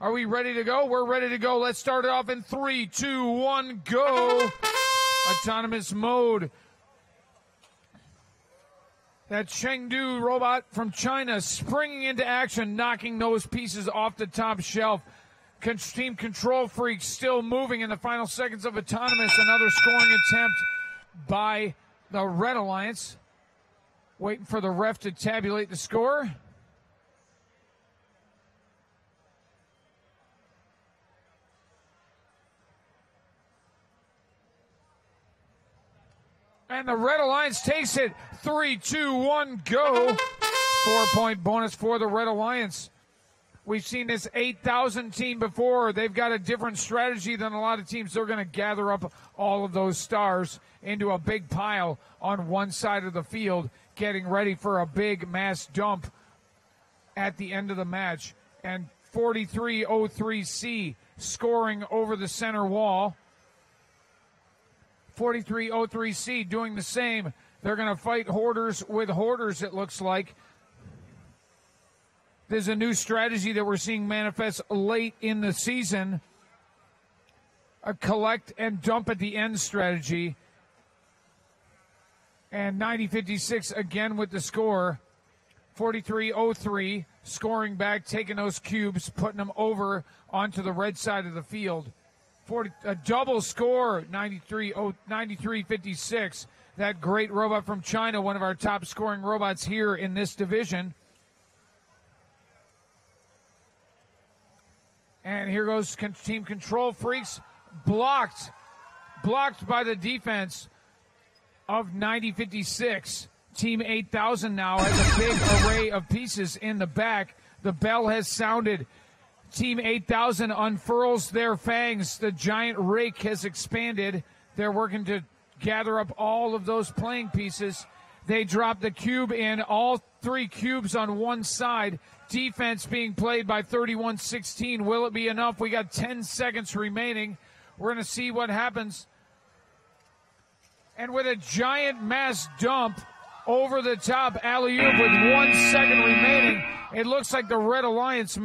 Are we ready to go? We're ready to go. Let's start it off in 3, 2, 1, go. Autonomous mode. That Chengdu robot from China springing into action, knocking those pieces off the top shelf. Team Control Freak still moving in the final seconds of Autonomous. Another scoring attempt by the Red Alliance. Waiting for the ref to tabulate the score. And the Red Alliance takes it. 3, 2, 1, go. 4-point bonus for the Red Alliance. We've seen this 8000 team before. They've got a different strategy than a lot of teams. They're going to gather up all of those stars into a big pile on one side of the field, getting ready for a big mass dump at the end of the match. And 4303C scoring over the center wall. 4303C doing the same. They're going to fight hoarders with hoarders, it looks like. There's a new strategy that we're seeing manifest late in the season, a collect and dump at the end strategy. And 9056 again with the score. 4303 scoring back, taking those cubes, putting them over onto the red side of the field. A double score, 9356. That great robot from China, one of our top scoring robots here in this division. And here goes Team Control Freaks, blocked by the defense of 9056. Team 8000 now has a big array of pieces in the back. The bell has sounded. Team 8000 unfurls their fangs. The giant rake has expanded. They're working to gather up all of those playing pieces. They drop the cube in, all three cubes on one side. Defense being played by 3116. Will it be enough? We got 10 seconds remaining. We're going to see what happens. And with a giant mass dump over the top, alley-oop with 1 second remaining, it looks like the Red Alliance